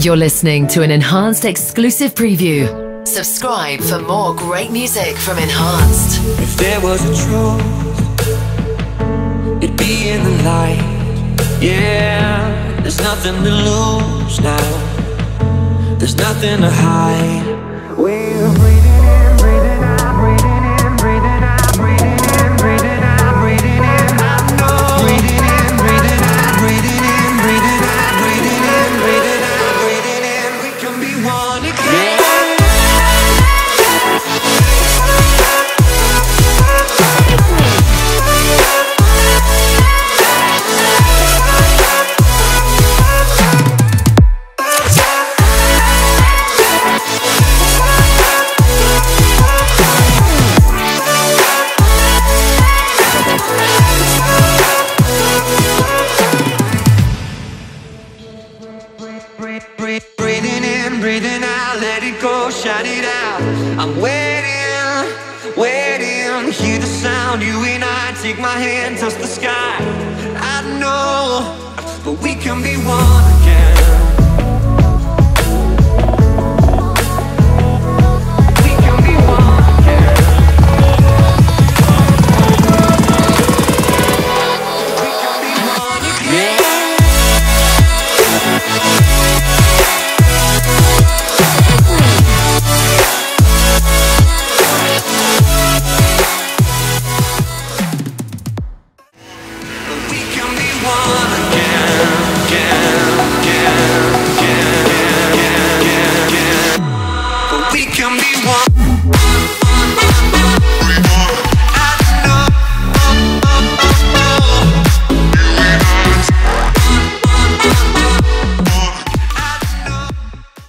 You're listening to an Enhanced exclusive preview. Subscribe for more great music from Enhanced. If there was a truth, it'd be in the light. Yeah, there's nothing to lose now. There's nothing to hide. We're breathing in, breathing out, breathing in, breathing out, breathing in, breathing out, breathing in. I know. Breathing in, breathing out, breathing in, breathing out, breathing in, breathing out, breathing in. We can be one again. Breathing in, breathing out, let it go, shout it out. I'm waiting, waiting, hear the sound, you and I. Take my hand, touch the sky. I know, but we can be one again.